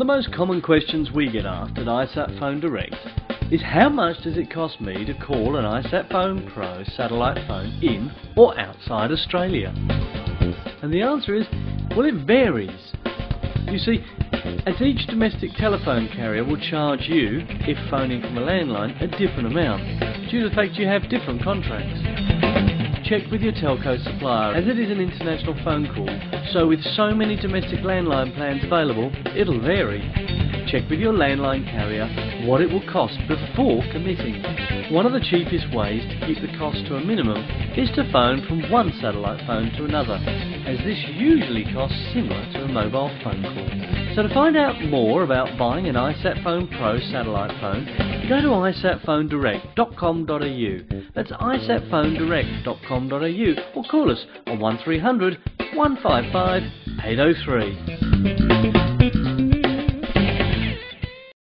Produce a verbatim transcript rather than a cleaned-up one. of the most common questions we get asked at IsatPhone Direct is how much does it cost me to call an IsatPhone Pro satellite phone in or outside Australia? And the answer is, well, it varies. You see, as each domestic telephone carrier will charge you, if phoning from a landline, a different amount due to the fact you have different contracts. Check with your telco supplier, as it is an international phone call, so with so many domestic landline plans available, it'll vary. Check with your landline carrier what it will cost before committing. One of the cheapest ways to keep the cost to a minimum is to phone from one satellite phone to another, as this usually costs similar to a mobile phone call. So to find out more about buying an IsatPhone Pro satellite phone, go to isat phone direct dot com dot a u. That's isat phone direct dot com dot a u, or call us on one three hundred, one five five, eight oh three.